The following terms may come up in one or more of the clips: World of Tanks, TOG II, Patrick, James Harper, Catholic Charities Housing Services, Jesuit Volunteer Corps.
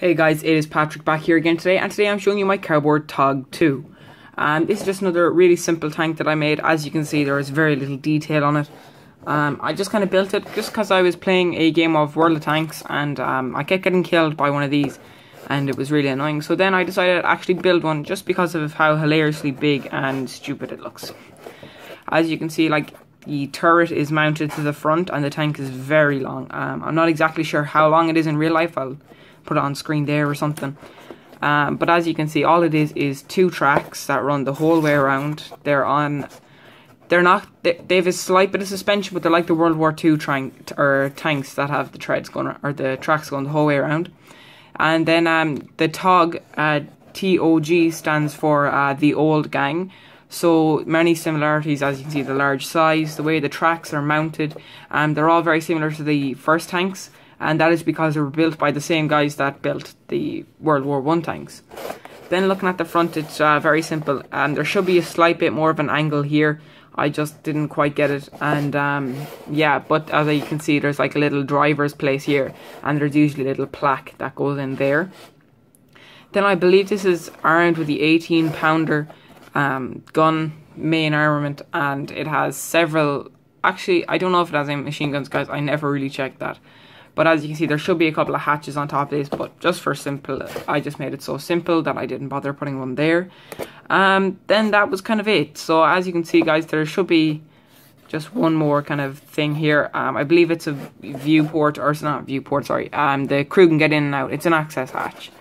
Hey guys, it is Patrick back here again today, and today I'm showing you my cardboard TOG II. This is just another really simple tank that I made. As you can see, there is very little detail on it. I just kind of built it just because I was playing a game of World of Tanks, and I kept getting killed by one of these, and it was really annoying. So then I decided to actually build one just because of how hilariously big and stupid it looks. As you can see, like, the turret is mounted to the front, and the tank is very long. I'm not exactly sure how long it is in real life. I'll put it on screen there or something. But as you can see, all it is two tracks that run the whole way around. They have a slight bit of suspension, but they're like the World War II tanks that have the treads going, or the tracks going the whole way around. And then the TOG, T-O-G, stands for the old gang. So many similarities, as you can see, the large size, the way the tracks are mounted, and they're all very similar to the first tanks. And that is because they were built by the same guys that built the World War I tanks. Then looking at the front, it's very simple. There should be a slight bit more of an angle here. I just didn't quite get it. And yeah, but as you can see, there's like a little driver's place here. And there's usually a little plaque that goes in there. Then I believe this is armed with the 18-pounder gun main armament. And it has several... Actually, I don't know if it has any machine guns, guys. I never really checked that. But as you can see, there should be a couple of hatches on top of this, but just for simple, I just made it so simple that I didn't bother putting one there. Then that was kind of it. So as you can see, guys, there should be just one more kind of thing here. I believe it's a viewport, or it's not a viewport, sorry. The crew can get in and out. It's an access hatch,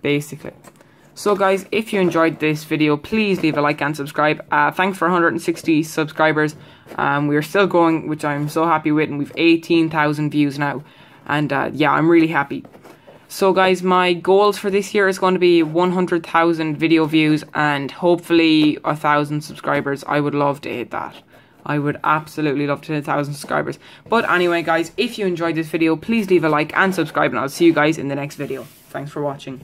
basically. So guys, if you enjoyed this video, please leave a like and subscribe. Thanks for 160 subscribers. We are still growing, which I'm so happy with, and we've 18,000 views now. And yeah, I'm really happy. So guys, my goals for this year is going to be 100,000 video views and hopefully 1,000 subscribers. I would love to hit that. I would absolutely love to hit 1,000 subscribers. But anyway, guys, if you enjoyed this video, please leave a like and subscribe, and I'll see you guys in the next video. Thanks for watching.